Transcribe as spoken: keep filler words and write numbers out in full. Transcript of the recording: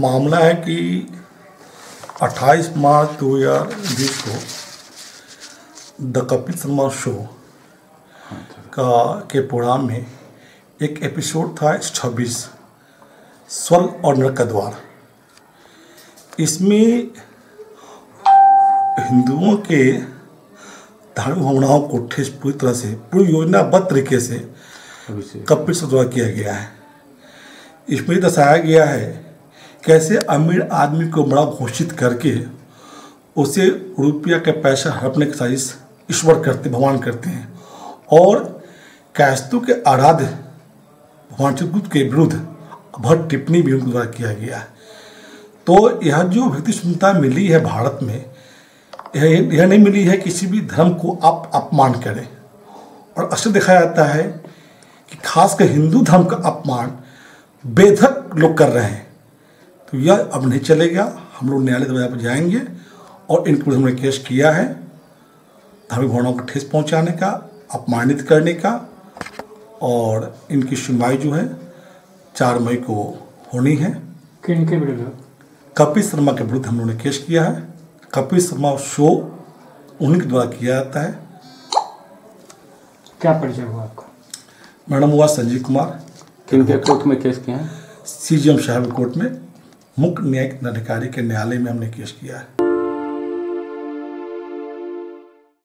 मामला है कि अट्ठाईस मार्च दो हज़ार बीस को द कपिल शर्मा शो का के प्रोग्राम में एक एपिसोड था छब्बीस स्वर और नरक का द्वार। इसमें हिंदुओं के धार्मिक भावनाओं को ठेस पूरी तरह से पूरी योजनाबद्ध तरीके से कपिल शर्मा द्वारा किया गया है। इसमें दर्शाया गया है कैसे अमीर आदमी को बड़ा घोषित करके उसे रुपया के पैसा हड़पने की साजिश ईश्वर करते भगवान करते हैं और कायस्तु के आराध्य भगवान चित्रगुप्त के विरुद्ध बहुत टिप्पणी भी उनके द्वारा किया गया। तो यह जो व्यक्ति सुनता मिली है भारत में, यह यह नहीं मिली है किसी भी धर्म को आप अपमान करें। और अक्सर दिखाया जाता है कि खासकर हिंदू धर्म का अपमान बेधक लोग कर रहे हैं। तो यह अब नहीं चलेगा, हम लोग न्यायालय दरवाजा पर जाएंगे और इनके विरुद्ध हमने केस किया है धार्मिक भावनाओं को ठेस पहुंचाने का, अपमानित करने का। और इनकी सुनवाई जो है चार मई को होनी है। किन के विरुद्ध? कपिल शर्मा के विरुद्ध हम लोगों ने केस किया है। कपिल शर्मा शो उन्हीं के द्वारा किया जाता है। क्या परिचय हुआ आपका? मैडम हुआ संजीव कुमार। किन के कोर्ट में केस किया है? C J M Shah court में मुख्य न्यायिक अधिकारी के न्यायालय में हमने केस किया है।